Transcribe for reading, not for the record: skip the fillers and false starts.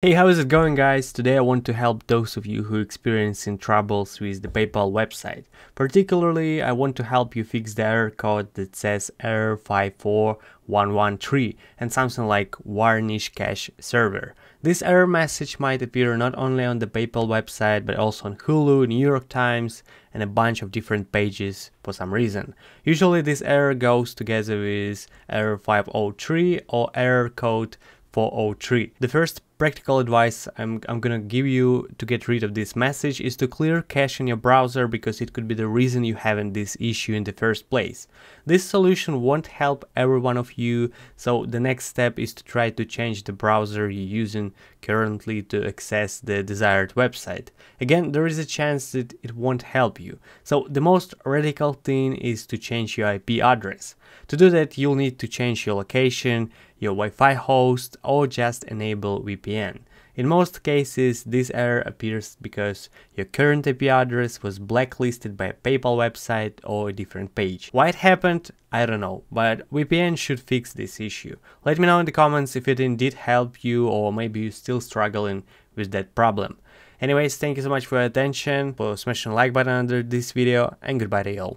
Hey, how is it going, guys? Today I want to help those of you who are experiencing troubles with the PayPal website. Particularly, I want to help you fix the error code that says error 54113 and something like Varnish Cache Server. This error message might appear not only on the PayPal website but also on Hulu, New York Times and a bunch of different pages for some reason. Usually this error goes together with error 503 or error code 403. The first practical advice I'm gonna give you to get rid of this message is to clear cache in your browser, because it could be the reason you having this issue in the first place. This solution won't help every one of you, so the next step is to try to change the browser you're using currently to access the desired website. Again, there is a chance that it won't help you, so the most radical thing is to change your IP address. To do that, you'll need to change your location, your Wi-Fi host, or just enable VPN. In most cases, this error appears because your current IP address was blacklisted by a PayPal website or a different page. Why it happened? I don't know, but VPN should fix this issue. Let me know in the comments if it indeed helped you, or maybe you're still struggling with that problem. Anyways, thank you so much for your attention, for smashing the like button under this video, and goodbye to y'all.